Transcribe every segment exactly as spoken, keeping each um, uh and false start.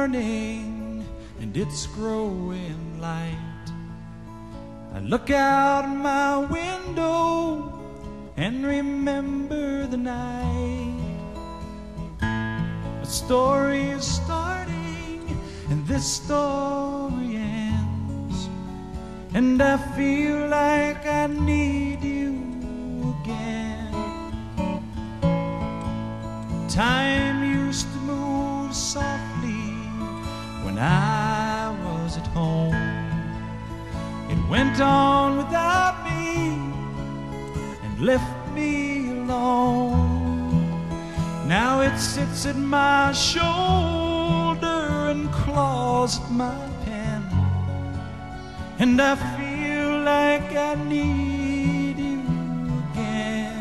morning and it's growing light. I look out my window and remember the night. A story is starting and this story ends, and I feel like I need you again. Time used to move softly when I was at home. It went on without me, left me alone. Now it sits at my shoulder and claws at my pen, and I feel like I need you again.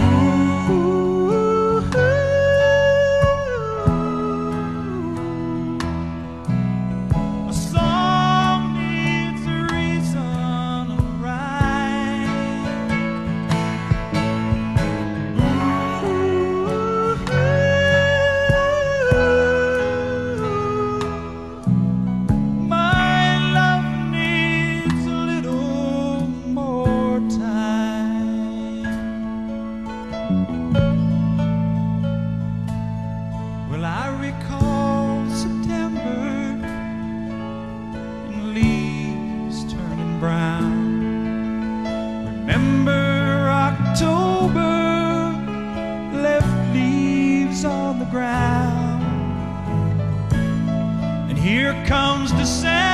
Ooh, a song on the ground, and here comes December.